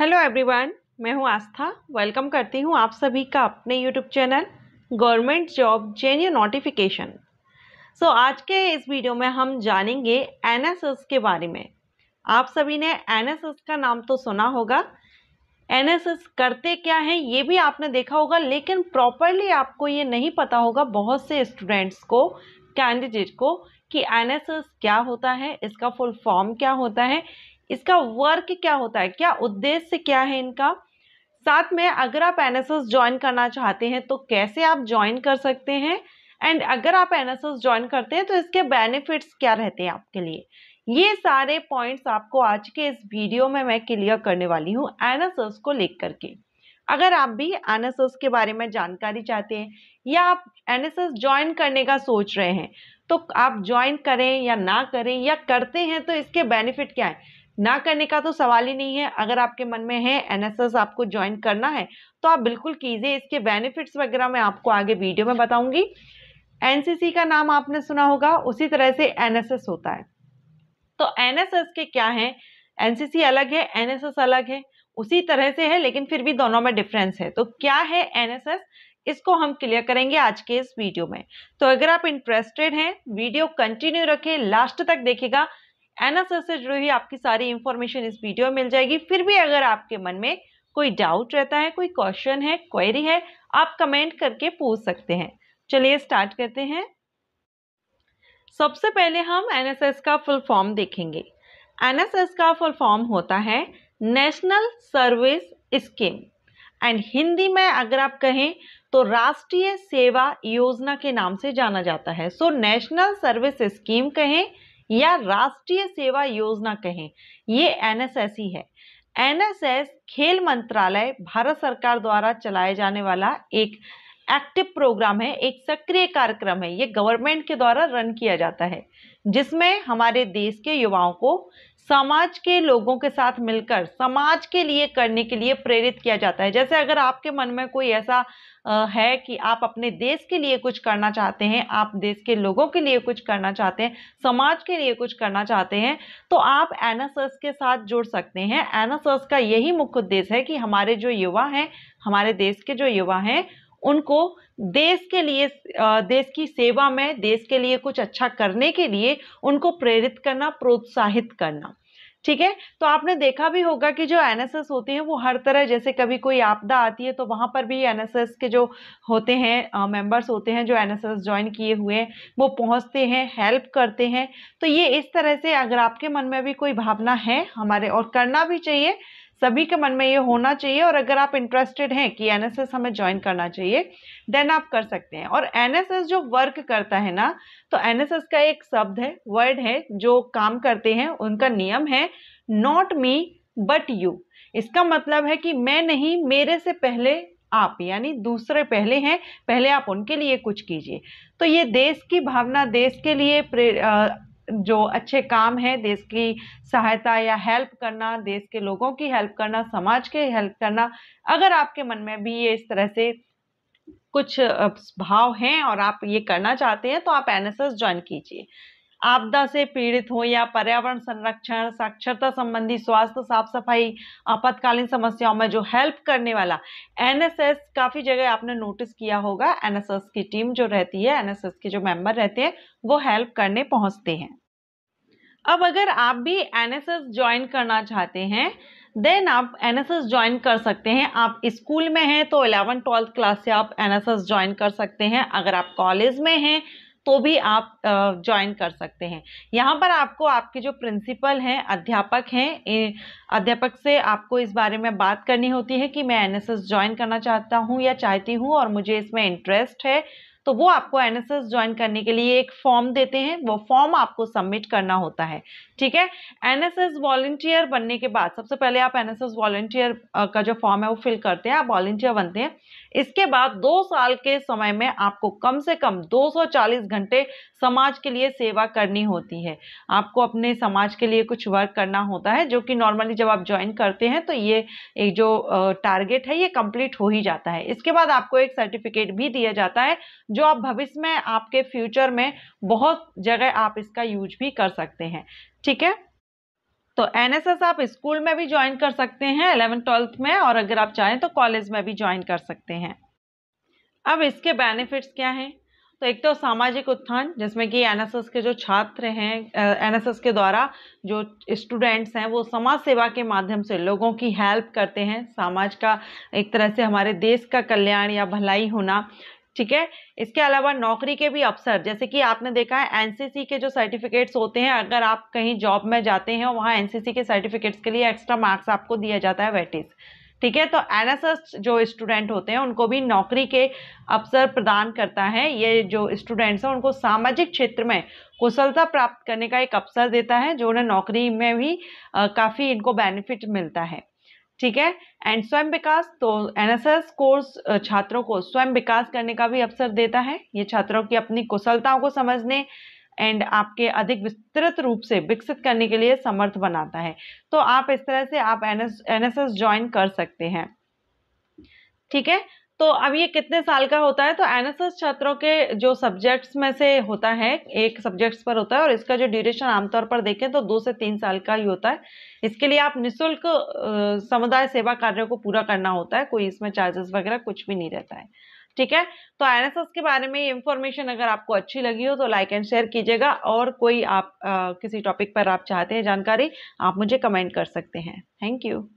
Hello everyone, मैं हूं आस्था। Welcome करती हूं आप सभी का अपने YouTube channel government job genuine notification. So आज के इस वीडियो में हम जानेंगे एनएसएस के बारे में। आप सभी ने एनएसएस का नाम तो सुना होगा। एनएसएस करते क्या है ये भी आपने देखा होगा, लेकिन प्रॉपरली आपको ये नहीं पता होगा बहुत से स्टूडेंट्स को, कैंडिडेट को, कि एनएसएस क्या होता है, इसका फुल फॉर्म क्या होता है, इसका वर्क क्या होता है, क्या उद्देश्य क्या है इनका। साथ में अगर आप एनएसएस ज्वाइन करना चाहते हैं तो कैसे आप ज्वाइन कर सकते हैं, एंड अगर आप एनएसएस ज्वाइन करते हैं तो इसके बेनिफिट्स क्या रहते हैं आपके लिए। ये सारे पॉइंट्स आपको आज के इस वीडियो में मैं क्लियर करने वाली हूँ एनएसएस को लेकर के। अगर आप भी एनएसएस के बारे में जानकारी चाहते हैं या आप एनएसएस ज्वाइन करने का सोच रहे हैं तो आप ज्वाइन करें या ना करें, या करते हैं तो इसके बेनिफिट क्या है। ना करने का तो सवाल ही नहीं है। अगर आपके मन में है एनएसएस आपको ज्वाइन करना है तो आप बिल्कुल कीजिए। इसके बेनिफिट्स वगैरह मैं आपको आगे वीडियो में बताऊंगी। एनसीसी का नाम आपने सुना होगा, उसी तरह से एनएसएस होता है। तो एनएसएस के क्या है, एनसीसी अलग है, एनएसएस अलग है, उसी तरह से है लेकिन फिर भी दोनों में डिफरेंस है। तो क्या है एनएसएस, इसको हम क्लियर करेंगे आज के इस वीडियो में। तो अगर आप इंटरेस्टेड हैं वीडियो कंटिन्यू रखें, लास्ट तक देखिएगा। एनएसएस से जुड़ी हुई आपकी सारी इंफॉर्मेशन इस वीडियो में मिल जाएगी। फिर भी अगर आपके मन में कोई डाउट रहता है, कोई क्वेश्चन है, क्वेरी है, आप कमेंट करके पूछ सकते हैं। चलिए स्टार्ट करते हैं। सबसे पहले हम एनएसएस का फुल फॉर्म देखेंगे। एनएसएस का फुल फॉर्म होता है national service scheme, and Hindi में अगर आप कहें तो राष्ट्रीय सेवा योजना के नाम से जाना जाता है। सो नेशनल सर्विस स्कीम कहें या राष्ट्रीय सेवा योजना कहें, ये एनएसएस ही है। एनएसएस खेल मंत्रालय भारत सरकार द्वारा चलाए जाने वाला एक एक्टिव प्रोग्राम है, एक सक्रिय कार्यक्रम है। ये गवर्नमेंट के द्वारा रन किया जाता है, जिसमें हमारे देश के युवाओं को समाज के लोगों के साथ मिलकर समाज के लिए करने के लिए प्रेरित किया जाता है। जैसे अगर आपके मन में कोई ऐसा है कि आप अपने देश के लिए कुछ करना चाहते हैं, आप देश के लोगों के लिए कुछ करना चाहते हैं, समाज के लिए कुछ करना चाहते हैं, तो आप एनएसएस के साथ जुड़ सकते हैं। एनएसएस का यही मुख्य उद्देश्य है कि हमारे जो युवा हैं, हमारे देश के जो युवा हैं, उनको देश के लिए, देश की सेवा में, देश के लिए कुछ अच्छा करने के लिए उनको प्रेरित करना, प्रोत्साहित करना। ठीक है, तो आपने देखा भी होगा कि जो एनएसएस होते हैं वो हर तरह, जैसे कभी कोई आपदा आती है तो वहाँ पर भी एनएसएस के जो होते हैं मेंबर्स होते हैं, जो एनएसएस ज्वाइन किए हुए हैं, वो पहुँचते हैं, हेल्प करते हैं। तो ये इस तरह से अगर आपके मन में भी कोई भावना है हमारे, और करना भी चाहिए, सभी के मन में ये होना चाहिए। और अगर आप इंटरेस्टेड हैं कि एनएसएस हमें ज्वाइन करना चाहिए, देन आप कर सकते हैं। और एनएसएस जो वर्क करता है ना, तो एनएसएस का एक शब्द है, वर्ड है, जो काम करते हैं उनका नियम है नॉट मी बट यू। इसका मतलब है कि मैं नहीं, मेरे से पहले आप, यानी दूसरे पहले हैं, पहले आप उनके लिए कुछ कीजिए। तो ये देश की भावना, देश के लिए जो अच्छे काम है, देश की सहायता या हेल्प करना, देश के लोगों की हेल्प करना, समाज के हेल्प करना, अगर आपके मन में भी ये इस तरह से कुछ भाव हैं और आप ये करना चाहते हैं तो आप एनएसएस ज्वाइन कीजिए। आपदा से पीड़ित हो या पर्यावरण संरक्षण, साक्षरता संबंधी, स्वास्थ्य, साफ सफाई, आपातकालीन समस्याओं में जो हेल्प करने वाला एनएसएस, काफ़ी जगह आपने नोटिस किया होगा एनएसएस की टीम जो रहती है, एनएसएस के जो मेंबर रहते हैं वो हेल्प करने पहुंचते हैं। अब अगर आप भी एनएसएस ज्वाइन करना चाहते हैं देन आप एनएसएस ज्वाइन कर सकते हैं। आप स्कूल में हैं तो 11वीं 12वीं क्लास से आप एनएसएस ज्वाइन कर सकते हैं। अगर आप कॉलेज में हैं तो भी आप ज्वाइन कर सकते हैं। यहाँ पर आपको आपके जो प्रिंसिपल हैं, अध्यापक हैं, अध्यापक से आपको इस बारे में बात करनी होती है कि मैं एनएसएस ज्वाइन करना चाहता हूँ या चाहती हूँ और मुझे इसमें इंटरेस्ट है, तो वो आपको एनएसएस ज्वाइन करने के लिए एक फॉर्म देते हैं, वो फॉर्म आपको सबमिट करना होता है। ठीक है, एनएसएस वॉलंटियर बनने के बाद सबसे पहले आप एनएसएस वॉलंटियर का जो फॉर्म है वो फिल करते हैं, आप वॉलंटियर बनते हैं। इसके बाद 2 साल के समय में आपको कम से कम 240 घंटे समाज के लिए सेवा करनी होती है। आपको अपने समाज के लिए कुछ वर्क करना होता है, जो कि नॉर्मली जब आप ज्वाइन करते हैं तो ये एक जो टारगेट है ये कंप्लीट हो ही जाता है। इसके बाद आपको एक सर्टिफिकेट भी दिया जाता है, जो आप भविष्य में, आपके फ्यूचर में बहुत जगह आप इसका यूज भी कर सकते हैं। ठीक है, तो एनएसएस आप स्कूल में भी ज्वाइन कर सकते हैं 11th-12th में, और अगर आप चाहें तो कॉलेज में भी ज्वाइन कर सकते हैं। अब इसके बेनिफिट्स क्या हैं, तो एक तो सामाजिक उत्थान, जिसमें कि एनएसएस के जो छात्र हैं, एनएसएस के द्वारा जो स्टूडेंट्स हैं वो समाज सेवा के माध्यम से लोगों की हेल्प करते हैं। समाज का एक तरह से हमारे देश का कल्याण या भलाई होना, ठीक है। इसके अलावा नौकरी के भी अवसर, जैसे कि आपने देखा है एनसीसी के जो सर्टिफिकेट्स होते हैं, अगर आप कहीं जॉब में जाते हैं और वहाँ एनसीसी के सर्टिफिकेट्स के लिए एक्स्ट्रा मार्क्स आपको दिया जाता है, वेटेज, ठीक है। तो एनएसएस जो स्टूडेंट होते हैं उनको भी नौकरी के अवसर प्रदान करता है। ये जो स्टूडेंट्स हैं उनको सामाजिक क्षेत्र में कुशलता प्राप्त करने का एक अवसर देता है, जो उन्हें नौकरी में भी काफ़ी इनको बेनिफिट मिलता है, ठीक है। एंड स्वयं विकास, तो एनएसएस कोर्स छात्रों को स्वयं विकास करने का भी अवसर देता है। ये छात्रों की अपनी कुशलताओं को समझने एंड आपके अधिक विस्तृत रूप से विकसित करने के लिए समर्थ बनाता है। तो आप इस तरह से आप एनएसएस ज्वाइन कर सकते हैं, ठीक है। तो अब ये कितने साल का होता है, तो एनएसएस छात्रों के जो सब्जेक्ट्स में से होता है, एक सब्जेक्ट्स पर होता है, और इसका जो ड्यूरेशन आमतौर पर देखें तो 2 से 3 साल का ही होता है। इसके लिए आप निःशुल्क समुदाय सेवा कार्यों को पूरा करना होता है, कोई इसमें चार्जेस वगैरह कुछ भी नहीं रहता है, ठीक है। तो एनएसएस के बारे में इंफॉर्मेशन अगर आपको अच्छी लगी हो तो लाइक एंड शेयर कीजिएगा, और कोई आप किसी टॉपिक पर आप चाहते हैं जानकारी, आप मुझे कमेंट कर सकते हैं। Thank you.